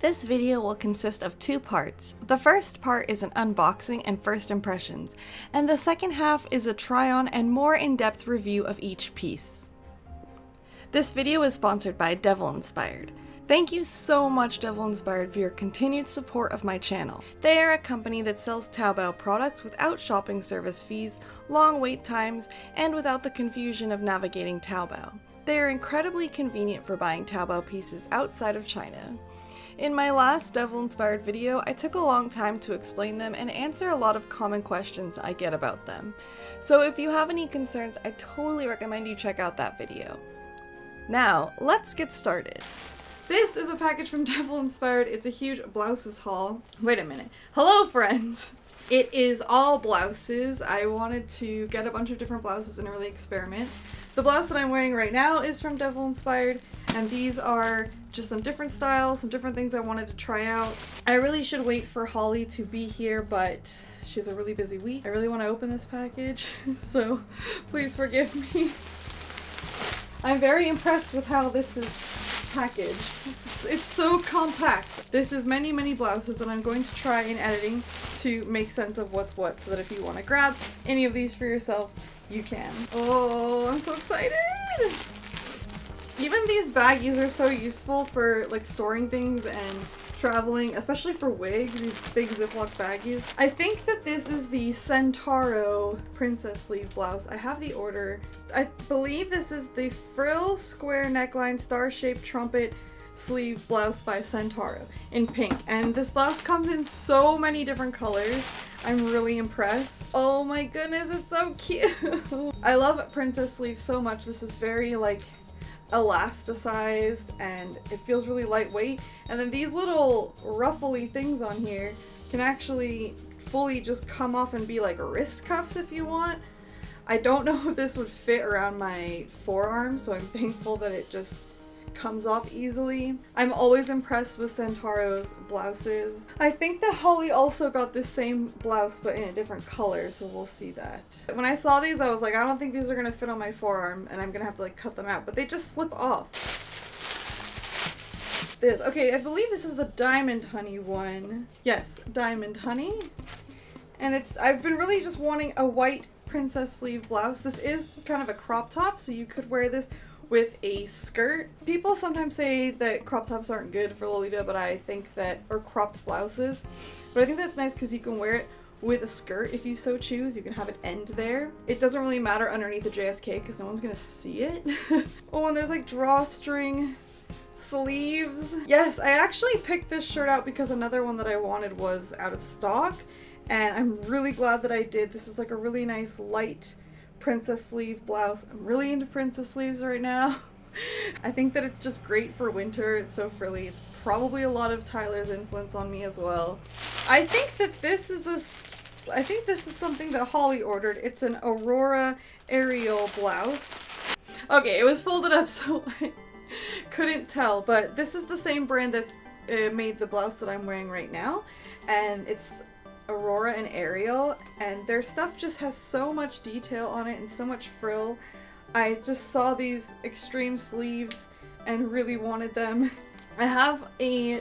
This video will consist of two parts. The first part is an unboxing and first impressions, and the second half is a try-on and more in-depth review of each piece. This video is sponsored by Devil Inspired. Thank you so much, Devil Inspired, for your continued support of my channel. They are a company that sells Taobao products without shopping service fees, long wait times, and without the confusion of navigating Taobao. They are incredibly convenient for buying Taobao pieces outside of China. In my last Devil Inspired video, I took a long time to explain them and answer a lot of common questions I get about them. So if you have any concerns, I totally recommend you check out that video. Now, let's get started. This is a package from Devil Inspired. It's a huge blouses haul. Wait a minute. Hello, friends! It is all blouses. I wanted to get a bunch of different blouses and really experiment. The blouse that I'm wearing right now is from Devil Inspired, and these are just some different styles, some different things I wanted to try out. I really should wait for Holly to be here, but she's a really busy week. I really want to open this package, so please forgive me. I'm very impressed with how this is packaged. It's so compact. This is many blouses that I'm going to try in editing to make sense of what's what, so that if you want to grab any of these for yourself, you can. Oh, I'm so excited! Even these baggies are so useful for like storing things and traveling, especially for wigs, these big Ziploc baggies. I think that this is the Centauro princess sleeve blouse. I have the order. I believe this is the frill square neckline star-shaped trumpet sleeve blouse by Centauro in pink. And this blouse comes in so many different colors. I'm really impressed. Oh my goodness, it's so cute! I love princess sleeves so much. This is very like elasticized and it feels really lightweight, and then these little ruffly things on here can actually fully just come off and be like wrist cuffs if you want. I don't know if this would fit around my forearm, so I'm thankful that it just comes off easily. I'm always impressed with Centauro's blouses. I think that Holly also got this same blouse but in a different color, so we'll see that. When I saw these, I was like, I don't think these are gonna fit on my forearm and I'm gonna have to like cut them out, but they just slip off. This, okay, I believe this is the Diamond Honey one. Yes, Diamond Honey. And it's, I've been really just wanting a white princess sleeve blouse. This is kind of a crop top, so you could wear this with a skirt. People sometimes say that crop tops aren't good for Lolita, but I think that, or cropped blouses, but I think that's nice because you can wear it with a skirt if you so choose. You can have it end there. It doesn't really matter underneath the JSK because no one's gonna see it. Oh, and there's like drawstring sleeves. Yes, I actually picked this shirt out because another one that I wanted was out of stock, and I'm really glad that I did. This is like a really nice light princess sleeve blouse. I'm really into princess sleeves right now. I think that it's just great for winter. It's so frilly. It's probably a lot of Tyler's influence on me as well. I think that this is something that Holly ordered. It's an Aurora Ariel blouse. Okay, it was folded up so I couldn't tell, but this is the same brand that made the blouse that I'm wearing right now, and it's Aurora and Ariel, and their stuff just has so much detail on it and so much frill. I just saw these extreme sleeves and really wanted them. I have a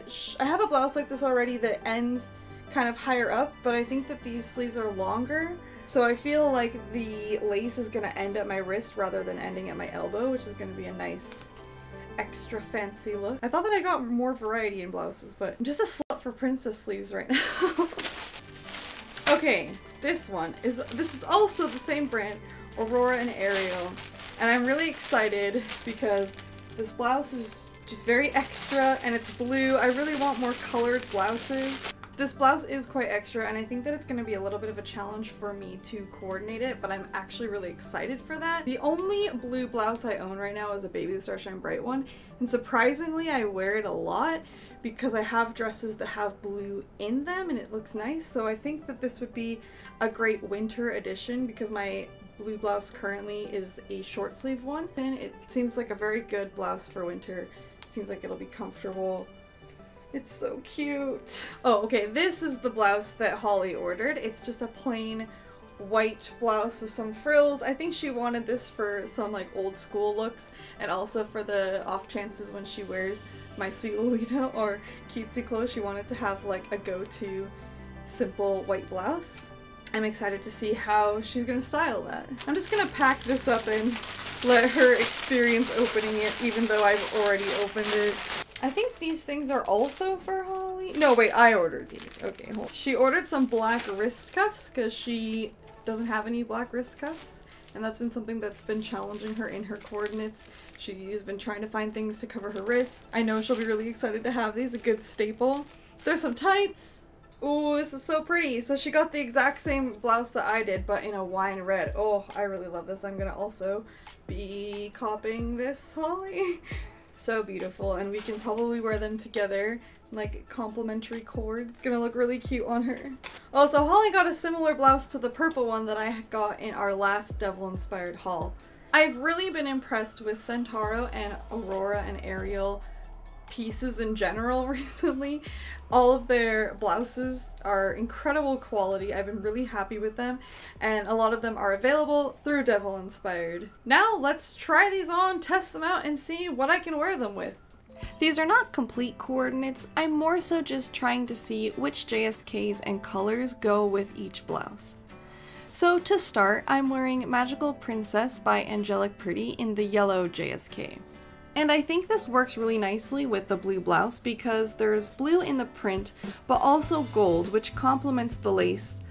blouse like this already that ends kind of higher up, but I think that these sleeves are longer, so I feel like the lace is gonna end at my wrist rather than ending at my elbow, which is gonna be a nice extra fancy look. I thought that I got more variety in blouses, but I'm just a slut for princess sleeves right now. Okay, this is also the same brand, Aurora and Ariel, and I'm really excited because this blouse is just very extra and it's blue. I really want more colored blouses. This blouse is quite extra, and I think that it's going to be a little bit of a challenge for me to coordinate it, but I'm actually really excited for that. The only blue blouse I own right now is a Baby the Starshine Bright one, and surprisingly I wear it a lot because I have dresses that have blue in them and it looks nice, so I think that this would be a great winter addition because my blue blouse currently is a short sleeve one, and it seems like a very good blouse for winter. Seems like it'll be comfortable. It's so cute. Oh, okay, this is the blouse that Holly ordered. It's just a plain white blouse with some frills. I think she wanted this for some like old school looks, and also for the off chances when she wears My Sweet Lolita or cutesy clothes, she wanted to have like a go-to simple white blouse. I'm excited to see how she's gonna style that. I'm just gonna pack this up and let her experience opening it, even though I've already opened it. I think these things are also for Holly. No, wait, I ordered these. Okay, hold on. She ordered some black wrist cuffs because she doesn't have any black wrist cuffs, and that's been something that's been challenging her in her coordinates. She's been trying to find things to cover her wrist. I know she'll be really excited to have these, a good staple. There's some tights. Ooh, this is so pretty. So she got the exact same blouse that I did, but in a wine red. Oh, I really love this. I'm gonna also be copying this, Holly. So beautiful, and we can probably wear them together, like complementary cords. It's gonna look really cute on her. Also, Holly got a similar blouse to the purple one that I got in our last Devil Inspired haul. I've really been impressed with Centauro and Aurora and Ariel pieces in general recently. All of their blouses are incredible quality. I've been really happy with them, and a lot of them are available through Devil Inspired. Now let's try these on, test them out, and see what I can wear them with. These are not complete coordinates. I'm more so just trying to see which JSKs and colors go with each blouse. So to start, I'm wearing Magical Princess by Angelic Pretty in the yellow JSK. And I think this works really nicely with the blue blouse because there's blue in the print, but also gold, which complements the lace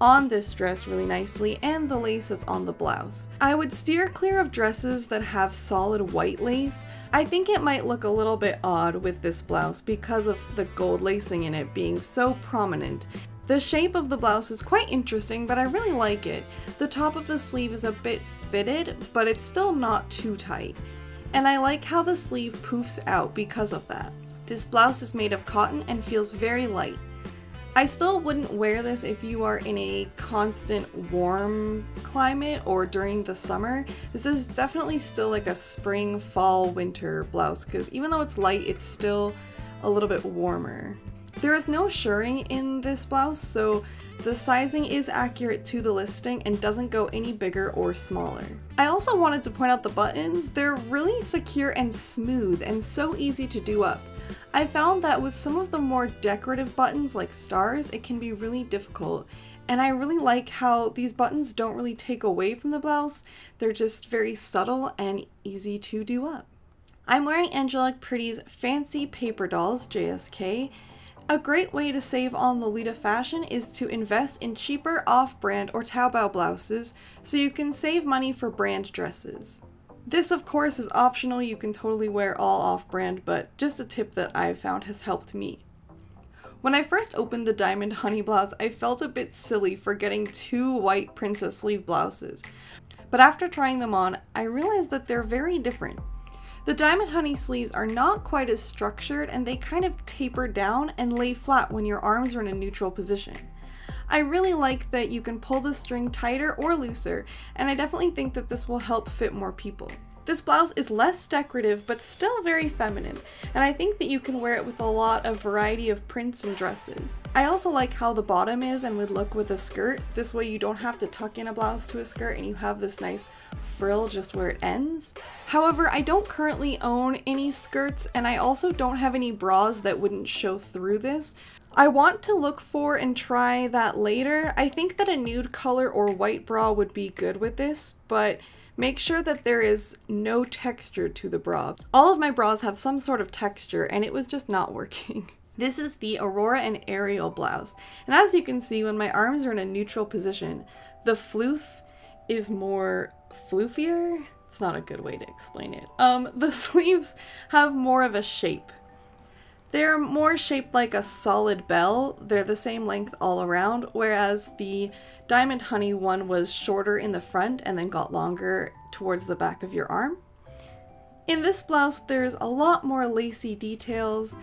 on this dress really nicely, and the lace is on the blouse. I would steer clear of dresses that have solid white lace. I think it might look a little bit odd with this blouse because of the gold lacing in it being so prominent. The shape of the blouse is quite interesting, but I really like it. The top of the sleeve is a bit fitted, but it's still not too tight. And I like how the sleeve poofs out because of that. This blouse is made of cotton and feels very light. I still wouldn't wear this if you are in a constant warm climate or during the summer. This is definitely still like a spring, fall, winter blouse because even though it's light, it's still a little bit warmer. There is no shirring in this blouse, so the sizing is accurate to the listing and doesn't go any bigger or smaller. I also wanted to point out the buttons. They're really secure and smooth and so easy to do up. I found that with some of the more decorative buttons like stars, it can be really difficult, and I really like how these buttons don't really take away from the blouse. They're just very subtle and easy to do up. I'm wearing Angelic Pretty's Fancy Paper Dolls JSK. A great way to save on Lolita fashion is to invest in cheaper off-brand or Taobao blouses so you can save money for brand dresses. This of course is optional, you can totally wear all off-brand, but just a tip that I've found has helped me. When I first opened the Diamond Honey blouse, I felt a bit silly for getting two white princess sleeve blouses, but after trying them on, I realized that they're very different. The Diamond Honey sleeves are not quite as structured, and they kind of taper down and lay flat when your arms are in a neutral position. I really like that you can pull the string tighter or looser, and I definitely think that this will help fit more people. This blouse is less decorative but still very feminine, and I think that you can wear it with a lot of variety of prints and dresses. I also like how the bottom is and would look with a skirt. This way you don't have to tuck in a blouse to a skirt and you have this nice frill just where it ends. However, I don't currently own any skirts, and I also don't have any bras that wouldn't show through this. I want to look for and try that later. I think that a nude color or white bra would be good with this, but make sure that there is no texture to the bra. All of my bras have some sort of texture, and it was just not working. This is the Aurora and Ariel blouse, and as you can see, when my arms are in a neutral position, the floof is more floofier. It's not a good way to explain it. The sleeves have more of a shape. They're more shaped like a solid bell. They're the same length all around, whereas the Diamond Honey one was shorter in the front and then got longer towards the back of your arm. In this blouse, there's a lot more lacy details,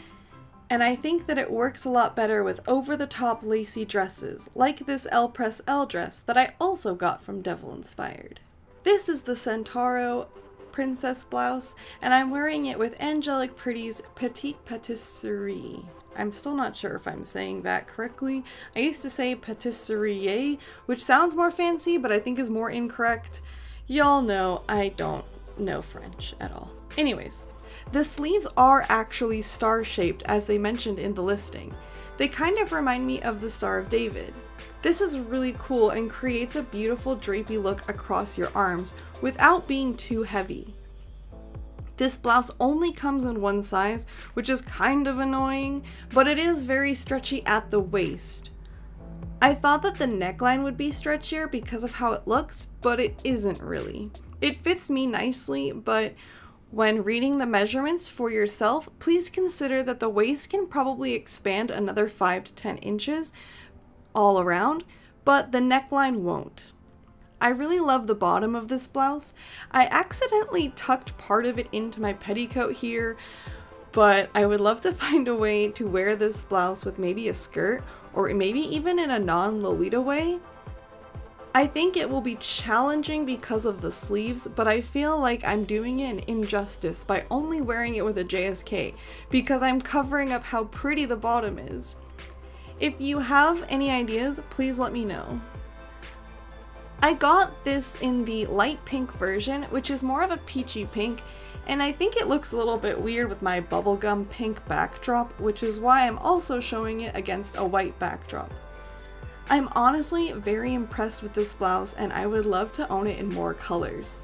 and I think that it works a lot better with over-the-top lacy dresses, like this L Press L dress that I also got from Devil Inspired. This is the Centauro princess blouse, and I'm wearing it with Angelic Pretty's Petite Patisserie. I'm still not sure if I'm saying that correctly. I used to say patisserie, which sounds more fancy, but I think is more incorrect. Y'all know I don't know French at all. Anyways, the sleeves are actually star-shaped, as they mentioned in the listing. They kind of remind me of the Star of David. This is really cool and creates a beautiful drapey look across your arms without being too heavy. This blouse only comes in one size, which is kind of annoying, but it is very stretchy at the waist. I thought that the neckline would be stretchier because of how it looks, but it isn't really. It fits me nicely, but when reading the measurements for yourself, please consider that the waist can probably expand another 5 to 10 inches all around, but the neckline won't. I really love the bottom of this blouse. I accidentally tucked part of it into my petticoat here, but I would love to find a way to wear this blouse with maybe a skirt or maybe even in a non-Lolita way. I think it will be challenging because of the sleeves, but I feel like I'm doing it an injustice by only wearing it with a JSK because I'm covering up how pretty the bottom is. If you have any ideas, please let me know. I got this in the light pink version, which is more of a peachy pink, and I think it looks a little bit weird with my bubblegum pink backdrop, which is why I'm also showing it against a white backdrop. I'm honestly very impressed with this blouse, and I would love to own it in more colors.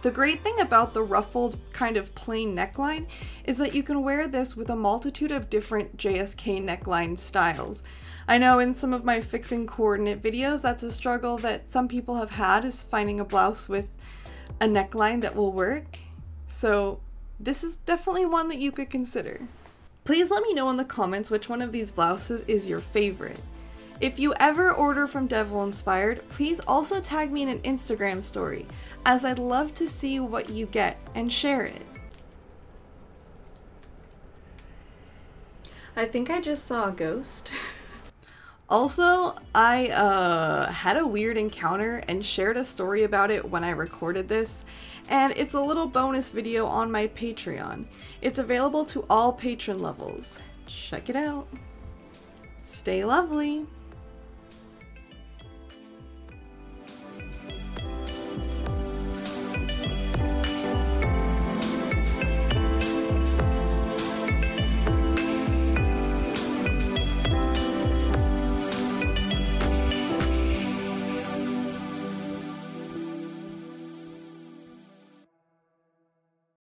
The great thing about the ruffled kind of plain neckline is that you can wear this with a multitude of different JSK neckline styles. I know in some of my fixing coordinate videos, that's a struggle that some people have had, is finding a blouse with a neckline that will work. So this is definitely one that you could consider. Please let me know in the comments which one of these blouses is your favorite. If you ever order from Devil Inspired, please also tag me in an Instagram story, as I'd love to see what you get and share it. I think I just saw a ghost. Also, I had a weird encounter and shared a story about it when I recorded this, and it's a little bonus video on my Patreon. It's available to all patron levels. Check it out. Stay lovely.